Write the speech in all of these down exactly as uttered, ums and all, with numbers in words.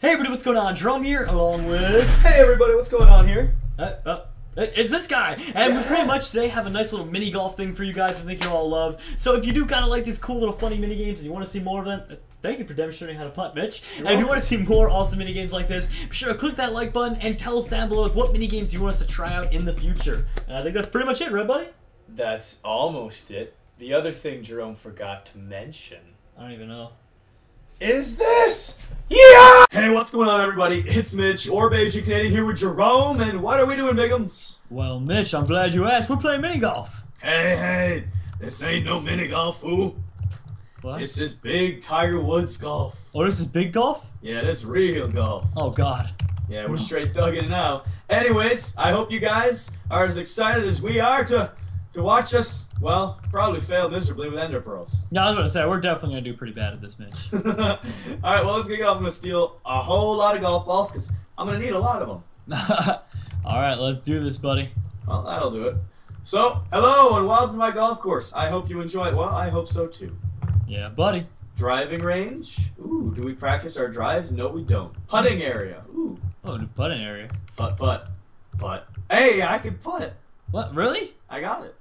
Hey everybody, what's going on? Jerome here, along with... Hey everybody, what's going on here? Uh, uh, it's this guy! And we pretty much today have a nice little mini-golf thing for you guys I think you'll all love. So if you do kind of like these cool little funny mini-games and you want to see more of them, thank you for demonstrating how to putt, Mitch. You're and welcome. If you want to see more awesome mini-games like this, be sure to click that like button and tell us down below what mini-games you want us to try out in the future. And I think that's pretty much it, right buddy? That's almost it. The other thing Jerome forgot to mention... I don't even know. Is this... Yeah! Hey, what's going on, everybody? It's Mitch, or TheBajanCanadian, here with Jerome, and what are we doing, Bigums? Well, Mitch, I'm glad you asked. We're playing mini-golf. Hey, hey, this ain't no mini-golf, fool. What? This is big Tiger Woods golf. Oh, this is big golf? Yeah, this is real golf. Oh, God. Yeah, we're straight thugging it now. Anyways, I hope you guys are as excited as we are to... to watch us, well, probably fail miserably with Ender Pearls. No, I was going to say, we're definitely going to do pretty bad at this, Mitch. All right, well, let's get off. I'm going to steal a whole lot of golf balls because I'm going to need a lot of them. All right, let's do this, buddy. Well, that'll do it. So, hello and welcome to my golf course. I hope you enjoy it. Well, I hope so, too. Yeah, buddy. Driving range. Ooh, do we practice our drives? No, we don't. Putting area. Ooh. Oh, the putting area. Putt, putt, putt. Hey, I can putt. What, really? I got it.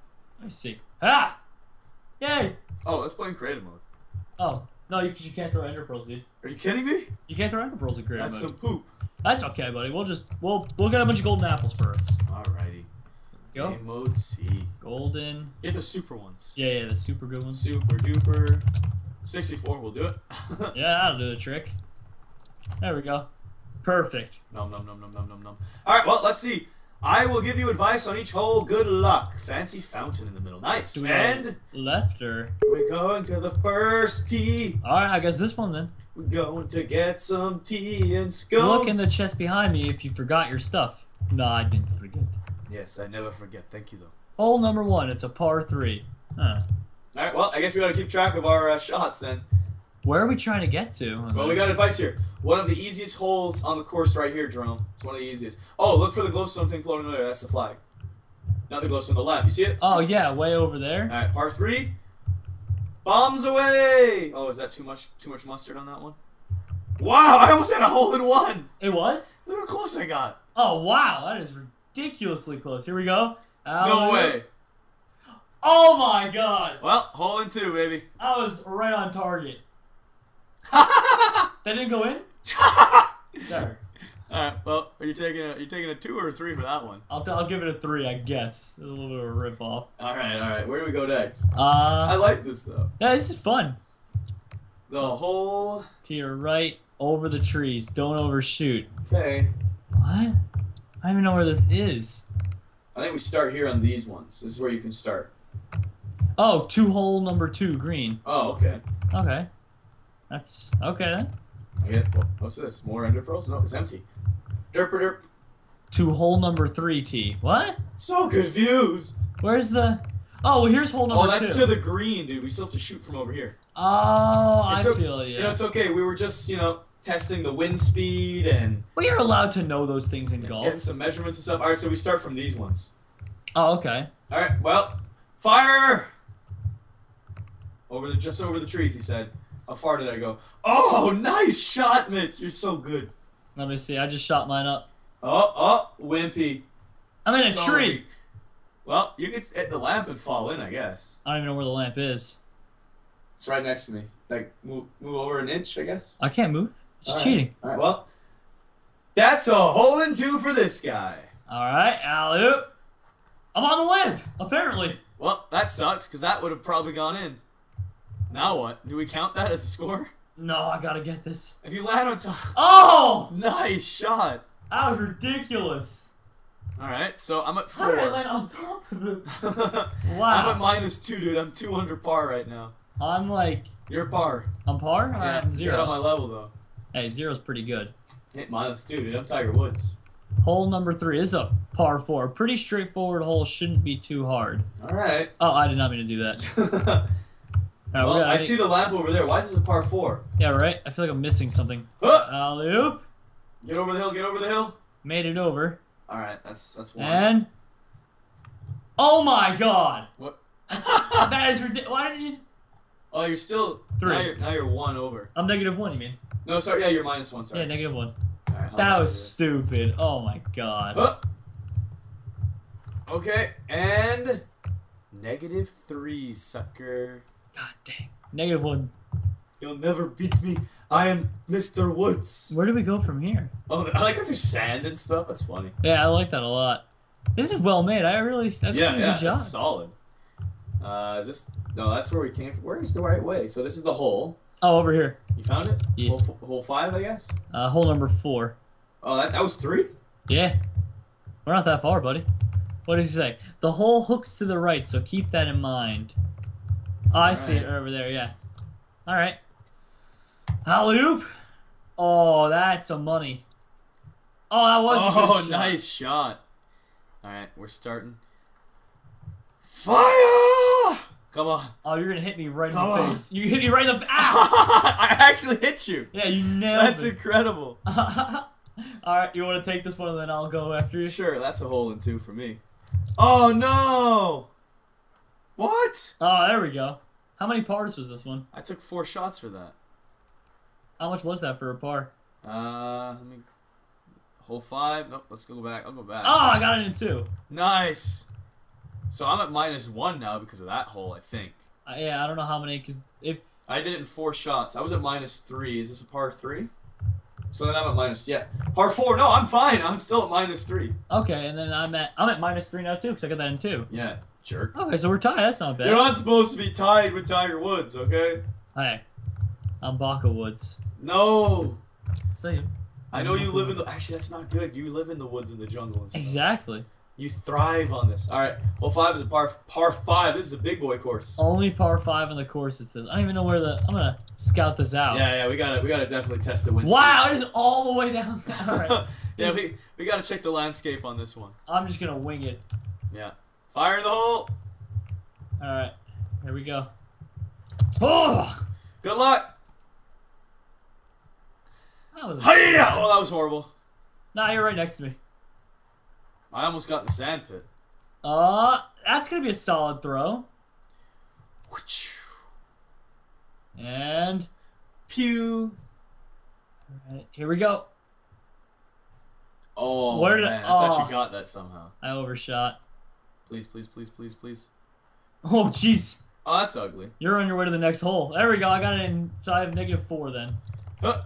I see. Ah! Yay! Oh, let's play in creative mode. Oh. No, because you, you can't throw Ender Pearls, dude. Are you kidding me? You can't throw Ender Pearls in creative mode. That's some poop. That's okay, buddy. We'll just... We'll, we'll get a bunch of golden apples for us. Alrighty. Go. Game mode C. Golden. Get the super ones. Yeah, yeah, the super good ones. Super duper. sixty-four will do it. Yeah, that'll do the trick. There we go. Perfect. Nom nom nom nom nom nom nom. Alright, well, let's see. I will give you advice on each hole. Good luck. Fancy fountain in the middle. Nice. And left or we're going to the first tee. All right, I guess this one then. We're going to get some tea and scones. Look in the chest behind me if you forgot your stuff. No, I didn't forget. Yes, I never forget. Thank you though. Hole number one. It's a par three. Huh. All right. Well, I guess we got to keep track of our uh, shots then. Where are we trying to get to? Well, we got advice here. One of the easiest holes on the course right here, Jerome. It's one of the easiest. Oh, look for the glowstone thing floating over there. That's the flag. Not the glowstone on the left. You see it? Oh, yeah. Way over there. All right. Par three. Bombs away. Oh, is that too much too much mustard on that one? Wow. I almost had a hole in one. It was? Look how close I got. Oh, wow. That is ridiculously close. Here we go. Out. No way. Oh, my God. Well, hole in two, baby. I was right on target. That didn't go in? There. All right. Well, are you taking a you taking a two or a three for that one? I'll I'll give it a three, I guess. A little bit of a rip off. All right. All right. Where do we go next? Uh, I like this though. Yeah, this is fun. The hole to your right, over the trees. Don't overshoot. Okay. What? I don't even know where this is. I think we start here on these ones. This is where you can start. Oh, two hole number two, green. Oh, okay. Okay. That's okay then. Yeah, what's this? More Ender Pearls? No, it's empty. Derp derp. To hole number three, T. What? So confused. Where's the? Oh, well, here's hole number two. Oh, that's two. To the green, dude. We still have to shoot from over here. Oh, it's I okay. feel you. You know, it's okay. We were just, you know, testing the wind speed and. Well, you're allowed to know those things in golf. Getting some measurements and stuff. All right, so we start from these ones. Oh, okay. All right. Well, fire. Over the just over the trees, he said. How far did I go? Oh, nice shot, Mitch. You're so good. Let me see. I just shot mine up. Oh, oh, wimpy. I'm in a so tree. Weak. Well, you could hit the lamp and fall in, I guess. I don't even know where the lamp is. It's right next to me. Like, move, move over an inch, I guess. I can't move. It's All cheating. Right. All right, well, that's a hole in two for this guy. All right, alley-oop. I'm on the lamp, apparently. Well, that sucks, because that would have probably gone in. Now what? Do we count that as a score? No, I gotta get this. If you land on top. Oh! Nice shot. That was ridiculous. All right, so I'm at four. How did I land on top of it? Wow. I'm at minus two, dude. I'm two under par right now. I'm like. You're par. I'm par? All yeah, right, I'm zero. You're on my level though. Hey, zero's pretty good. Hit minus two, dude. I'm Tiger Woods. Hole number three is a par four. Pretty straightforward hole. Shouldn't be too hard. All right. Oh, I did not mean to do that. Right, well, gonna, I, I see the lamp over there. Why is this a par four? Yeah, right? I feel like I'm missing something. Huh? Alley-oop. Get over the hill. Get over the hill. Made it over. All right. That's that's one. And... Oh, my God. What? That is ridiculous. Why did you just... Oh, you're still three. Now you're, now you're one over. I'm negative one. You mean? No, sorry. Yeah, you're minus one. Sorry. Yeah, negative one. Right, that was stupid. Oh my god. Oh. Okay, and negative three, sucker. God dang. Negative one. You'll never beat me. I am Mister Woods. Where do we go from here? Oh, I like how there's sand and stuff. That's funny. Yeah, I like that a lot. This is well made. I really. I yeah, did a yeah, good job. It's solid. Uh, is this? No, that's where we came from. Where's the right way? So this is the hole. Oh, over here. You found it? Yeah. Hole, hole five, I guess? Uh, hole number four. Oh, that, that was three? Yeah. We're not that far, buddy. What did he say? The hole hooks to the right, so keep that in mind. Oh, I right. see it over there, yeah. All right. Alley-oop. Oh, that's a money. Oh, that was oh, a good shot. Nice shot. All right, we're starting. Fire! Come on. Oh, you're going to hit me right Come in the on. face. You hit me right in the face. I actually hit you. Yeah, you nailed that's it. That's incredible. All right, you want to take this one, and then I'll go after you? Sure, that's a hole in two for me. Oh, no. What? Oh, there we go. How many pars was this one? I took four shots for that. How much was that for a par? Uh, let me... Hole five. Nope, let's go back. I'll go back. Oh, I got it in two. Nice. So I'm at minus one now because of that hole, I think. Uh, yeah, I don't know how many, because if... I did it in four shots. I was at minus three. Is this a par three? So then I'm at minus... Yeah. Par four. No, I'm fine. I'm still at minus three. Okay, and then I'm at I'm at minus three now, too, because I got that in two. Yeah, jerk. Okay, so we're tied. That's not bad. You're not supposed to be tied with Tiger Woods, okay? Hey, I'm Baca Woods. No. See I know I'm you Baca live Woods. in the... Actually, that's not good. You live in the woods and the jungle and stuff. Exactly. You thrive on this. All right, hole five is a par par five. This is a big boy course. Only par five on the course. It says. I don't even know where the. I'm gonna scout this out. Yeah, yeah, we gotta we gotta definitely test the wind. Wow, it is all the way down. All right. Yeah, we we gotta check the landscape on this one. I'm just gonna wing it. Yeah, fire in the hole. All right, here we go. Oh, good luck. That was Hi-ya! Oh, that was horrible. Nah, you're right next to me. I almost got the sand pit. Uh, that's going to be a solid throw. And pew. All right, here we go. Oh, Where did man. I, oh, I thought you got that somehow. I overshot. Please, please, please, please, please. Oh, jeez. Oh, that's ugly. You're on your way to the next hole. There we go. I got it inside of negative four then. Huh.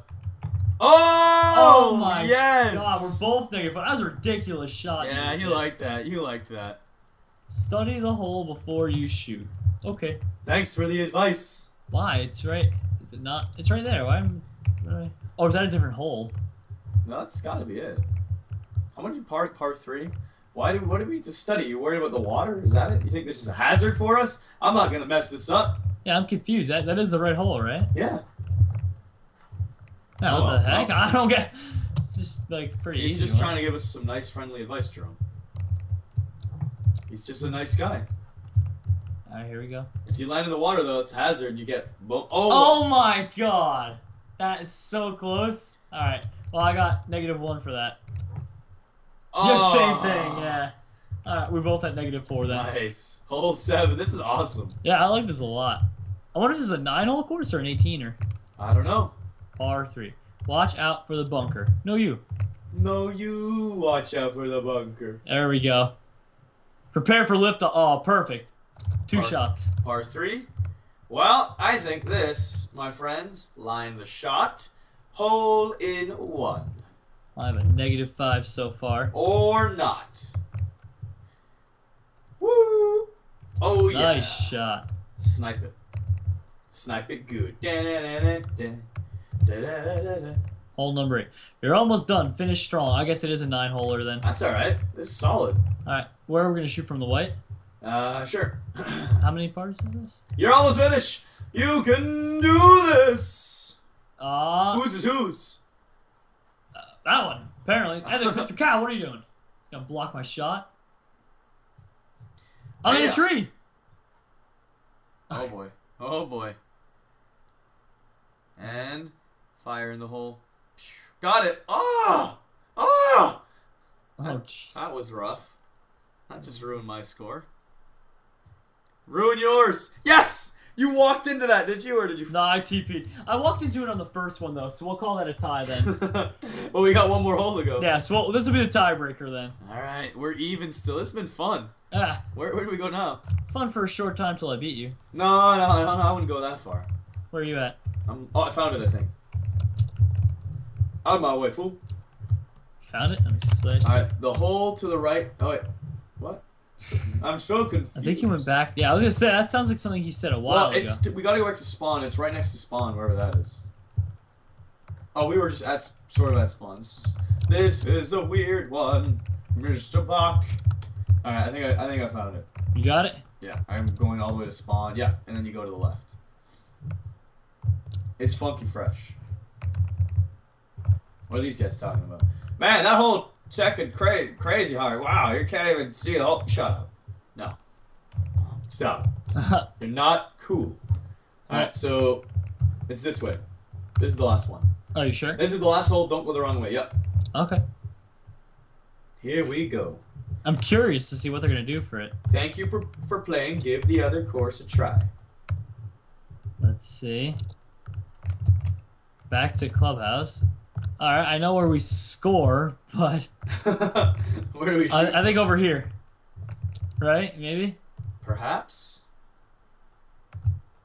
Oh, oh my yes. god, we're both negative, but that was a ridiculous shot. Yeah, you liked that. You liked that. Study the hole before you shoot. Okay. Thanks for the advice. Why? It's right. Is it not? It's right there. Why? Am I... Oh, is that a different hole? No, that's got to be it. How much par par three? Why did? What did we need to study? You worried about the water? Is that it? You think this is a hazard for us? I'm not gonna mess this up. Yeah, I'm confused. That that is the right hole, right? Yeah. Yeah, what oh, the heck? No. I don't get... It's just, like, pretty He's easy. He's just one. trying to give us some nice, friendly advice, Jerome. He's just a nice guy. All right, here we go. If you land in the water, though, it's hazard. You get... Bo oh! Oh, my God! That is so close. All right. Well, I got negative one for that. Oh! Same thing, yeah. All right, we're both at negative four, then. Nice. Hole seven. This is awesome. Yeah, I like this a lot. I wonder if this is a nine-hole course or an eighteen-er. I don't know. R three. Watch out for the bunker. No, you. No, you. Watch out for the bunker. There we go. Prepare for lift. Oh, perfect. Two par, shots. Par three. Well, I think this, my friends, line the shot. Hole in one. I'm at negative five so far. Or not. Woo. Oh, nice yeah. Nice shot. Snipe it. Snipe it good. Da, da, da, da, da. Da, da, da, da, da. Hole number eight. You're almost done. Finish strong. I guess it is a nine-holer then. That's all right. This is solid. All right. Where are we going to shoot from the white? Uh, sure. How many pars is this? You're almost finished. You can do this. Uh, who's is who's? Uh, that one, apparently. Hey, Mister Cow, what are you doing? Going to block my shot? I'm hey, in a tree. Oh, boy. Oh, boy. And... Fire in the hole. Got it. Oh! Oh! Oh, jeez. That, that was rough. That just ruined my score. Ruin yours. Yes! You walked into that, did you, or did you? Nah, I T P'd. I walked into it on the first one, though, so we'll call that a tie then. Well, we got one more hole to go. Yeah, so we'll, this will be the tiebreaker then. All right, we're even still. This has been fun. Ah. Where, where do we go now? Fun for a short time till I beat you. No, no, no, no, I wouldn't go that far. Where are you at? I'm, oh, I found it, I think. Out of my way, fool. Found it? I'm just saying. All right, the hole to the right. Oh, wait. What? I'm so confused. I think he went back. Yeah, I was gonna say that sounds like something he said a while well, it's, ago. We gotta go back to spawn. It's right next to spawn, wherever that is. Oh, we were just at sort of at spawn. This is a weird one, Mister Buck. All right, I think I, I think I found it. You got it? Yeah, I'm going all the way to spawn. Yeah, and then you go to the left. It's funky fresh. What are these guys talking about? Man, that whole second crazy, crazy hard. Wow, you can't even see the whole. Shut up. No. Stop. You're not cool. All right, so it's this way. This is the last one. Are you sure? This is the last hole. Don't go the wrong way. Yep. Okay. Here we go. I'm curious to see what they're gonna do for it. Thank you for for playing. Give the other course a try. Let's see. Back to clubhouse. All right, I know where we score, but where do we shoot? I, I think over here, right? Maybe. Perhaps.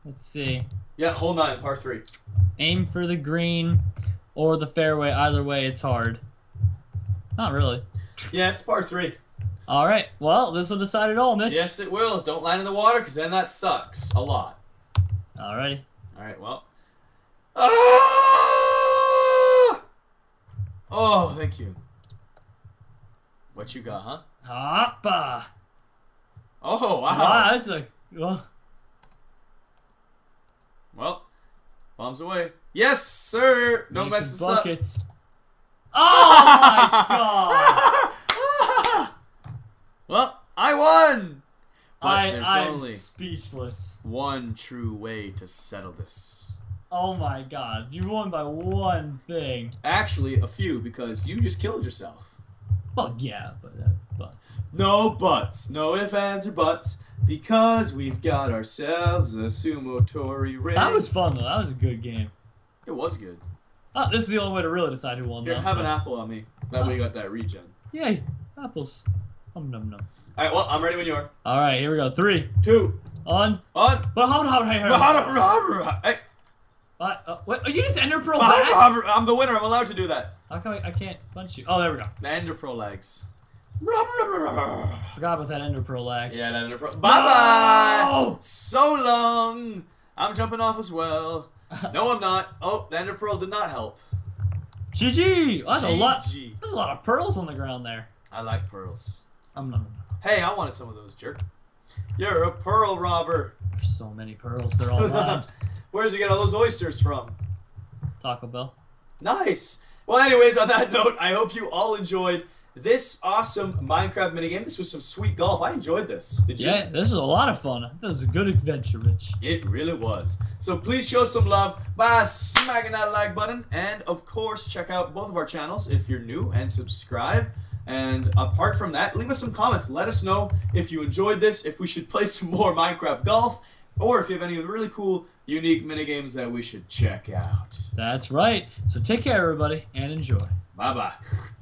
Let's see. Yeah, hole nine, par three. Aim for the green or the fairway. Either way, it's hard. Not really. Yeah, it's par three. All right. Well, this will decide it all, Mitch. Yes, it will. Don't land in the water, because then that sucks a lot. All righty. All right. Well. Ah! Oh, thank you. What you got, huh? Hoppa. Oh, wow. Wow, that's a. Well. Well, bombs away. Yes, sir. Don't mess this up. Buckets. Oh my god! Well, I won. But I, there's I'm only speechless. One true way to settle this. Oh my god! You won by one thing. Actually, a few, because you just killed yourself. Well, yeah, but uh, buts. No buts, no ifs, ands, or buts, because we've got ourselves a sumo tori ring. That was fun though. That was a good game. It was good. Oh, this is the only way to really decide who won. Here, though, have so. an apple on me. That oh. way you got that regen. Yay, apples. Um, num, num. All right, well, I'm ready when you are. All right, here we go. Three, two, on, on. But how how how hey. What? Uh, what? You just Ender Pearl back? I'm the winner. I'm allowed to do that. How come I, I can't punch you? Oh, there we go. The Ender Pearl lags. Forgot about that Ender Pearl lag. Yeah, that Ender Pearl. No! Bye bye. So long. I'm jumping off as well. No, I'm not. Oh, the Ender Pearl did not help. G G! That's G -G. a lot. There's a lot of pearls on the ground there. I like pearls. I'm not. Hey, I wanted some of those, jerk. You're a pearl robber. There's so many pearls. They're all mine. Where did you get all those oysters from? Taco Bell. Nice. Well, anyways, on that note, I hope you all enjoyed this awesome Minecraft minigame. This was some sweet golf. I enjoyed this. Did you? Yeah, this was a lot of fun. This was a good adventure, Mitch. It really was. So please show some love by smacking that like button. And, of course, check out both of our channels if you're new and subscribe. And apart from that, leave us some comments. Let us know if you enjoyed this, if we should play some more Minecraft golf, or if you have any really cool, unique minigames that we should check out. That's right. So take care, everybody, and enjoy. Bye-bye.